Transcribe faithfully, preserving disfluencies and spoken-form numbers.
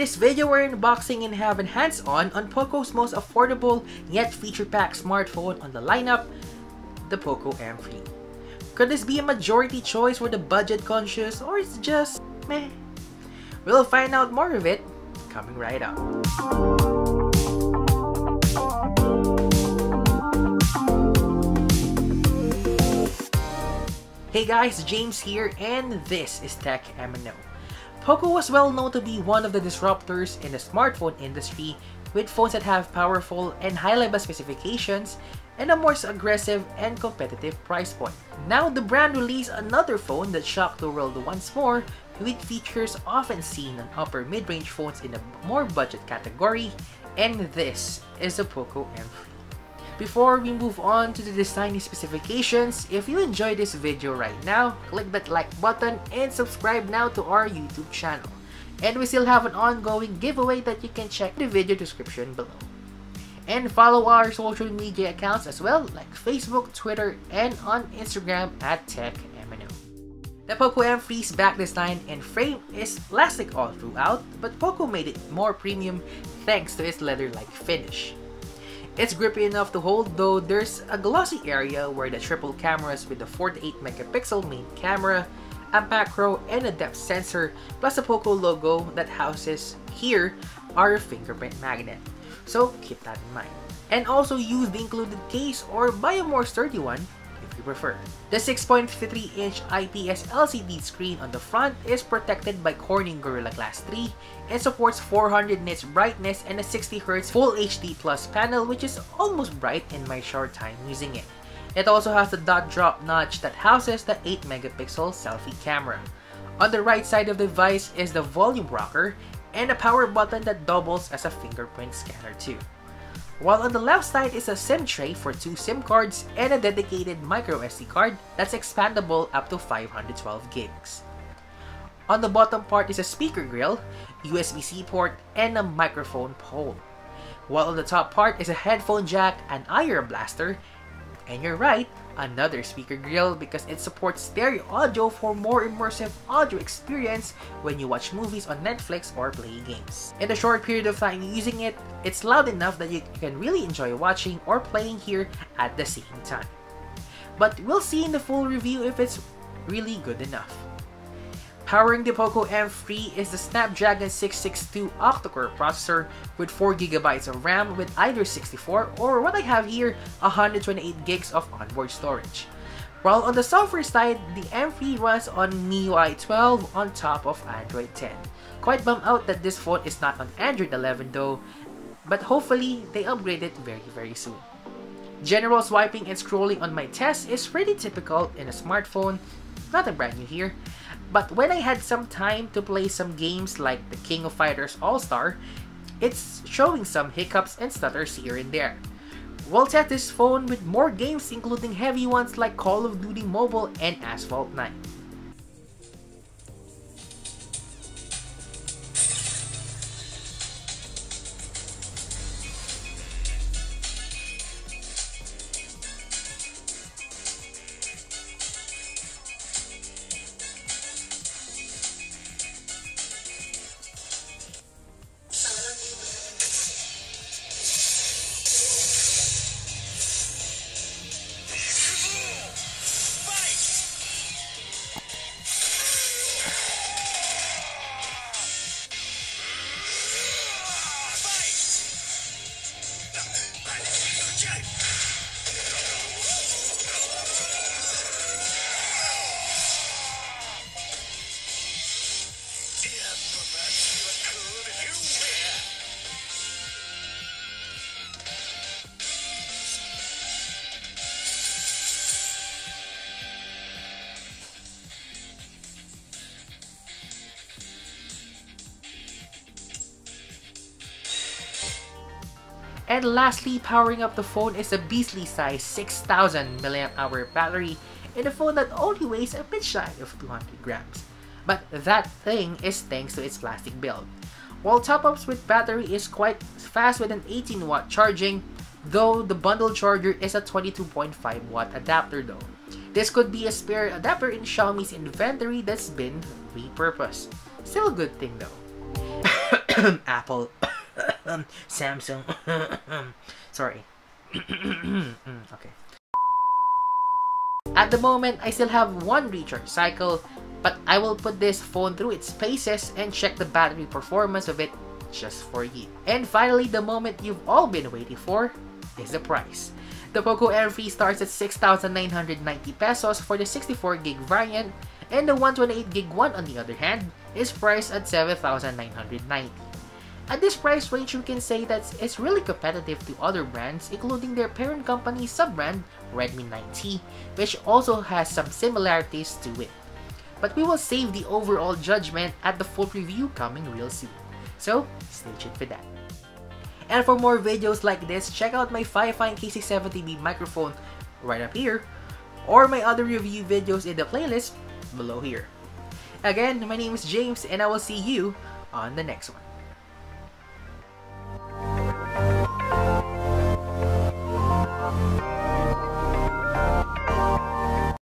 this video, we're unboxing and have a hands-on on Poco's most affordable yet feature-packed smartphone on the lineup, the Poco M three. Could this be a majority choice for the budget-conscious, or it's just meh? We'll find out more of it coming right up. Hey guys, James here, and this is Tech M N O. Poco was well known to be one of the disruptors in the smartphone industry, with phones that have powerful and high-level specifications and a more aggressive and competitive price point. Now the brand released another phone that shocked the world once more, with features often seen on upper mid-range phones in a more budget category, and this is the Poco M three. Before we move on to the design specifications, if you enjoyed this video right now, click that like button and subscribe now to our YouTube channel. And we still have an ongoing giveaway that you can check the video description below. And follow our social media accounts as well, like Facebook, Twitter, and on Instagram at Tech M N O. The Poco M three's back design and frame is plastic all throughout, but Poco made it more premium thanks to its leather-like finish. It's grippy enough to hold, though there's a glossy area where the triple cameras with the forty-eight megapixel main camera, a macro, and a depth sensor, plus a Poco logo that houses here our fingerprint magnet. So keep that in mind. And also use the included case or buy a more sturdy one if you prefer. The six point five three inch I P S L C D screen on the front is protected by Corning Gorilla Glass three and supports four hundred nits brightness and a sixty hertz Full H D Plus panel, which is almost bright in my short time using it. It also has the dot drop notch that houses the eight megapixel selfie camera. On the right side of the device is the volume rocker and a power button that doubles as a fingerprint scanner too. While on the left side is a SIM tray for two SIM cards and a dedicated micro S D card that's expandable up to five hundred twelve gigs. On the bottom part is a speaker grille, U S B C port, and a microphone pole. While on the top part is a headphone jack, an I R blaster, and you're right, another speaker grille because it supports stereo audio for more immersive audio experience when you watch movies on Netflix or play games. In the short period of time using it, it's loud enough that you can really enjoy watching or playing here at the same time. But we'll see in the full review if it's really good enough. Powering the Poco M three is the Snapdragon six sixty-two octa-core processor with four gigabytes of RAM with either sixty-four or what I have here, one hundred twenty-eight gigs of onboard storage. While on the software side, the M three runs on M I U I twelve on top of Android ten. Quite bummed out that this phone is not on Android eleven though, but hopefully they upgrade it very very soon. General swiping and scrolling on my test is pretty typical in a smartphone, nothing brand new here. But when I had some time to play some games like The King of Fighters All-Star, it's showing some hiccups and stutters here and there. We'll test this phone with more games including heavy ones like Call of Duty Mobile and Asphalt nine. And lastly, powering up the phone is a beastly size six thousand milliamp hour battery in a phone that only weighs a bit shy of two hundred grams. But that thing is thanks to its plastic build. While top-ups with battery is quite fast with an eighteen watt charging, though the bundle charger is a twenty-two point five watt adapter though. This could be a spare adapter in Xiaomi's inventory that's been repurposed. Still a good thing though. Apple, Samsung, sorry. Okay. At the moment, I still have one recharge cycle, but I will put this phone through its paces and check the battery performance of it just for you. And finally, the moment you've all been waiting for is the price. The Poco M three starts at six thousand nine hundred ninety pesos for the sixty-four gig variant, and the one twenty-eight gig one, on the other hand, is priced at seven thousand nine hundred ninety. At this price range, we can say that it's really competitive to other brands, including their parent company sub-brand, Redmi nine T, which also has some similarities to it. But we will save the overall judgment at the full preview coming real soon, so stay tuned for that. And for more videos like this, check out my Fifine K C seventy B microphone right up here, or my other review videos in the playlist below here. Again, my name is James, and I will see you on the next one.